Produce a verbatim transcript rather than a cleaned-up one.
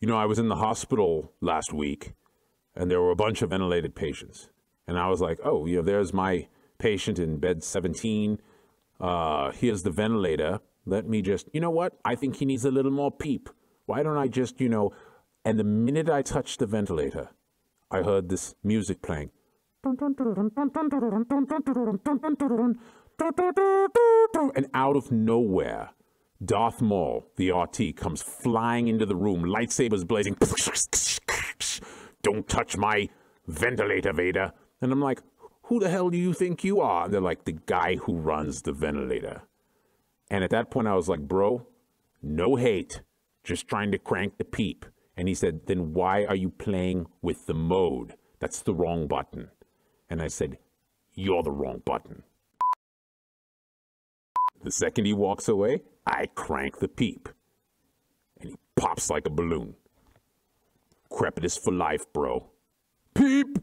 You know, I was in the hospital last week, and there were a bunch of ventilated patients. And I was like, oh, you know, there's my patient in bed seventeen. Uh, here's the ventilator. Let me just, you know what? I think he needs a little more PEEP. Why don't I just, you know, and the minute I touched the ventilator, I heard this music playing. And out of nowhere, Darth Maul, the R T, comes flying into the room, lightsabers blazing. Don't touch my ventilator, Vader. And I'm like, who the hell do you think you are? And they're like, the guy who runs the ventilator. And at that point, I was like, bro, no hate, just trying to crank the PEEP. And he said, then why are you playing with the mode? That's the wrong button. And I said, you're the wrong button. The second he walks away, I crank the PEEP. And he pops like a balloon. Crepitus for life, bro. PEEP!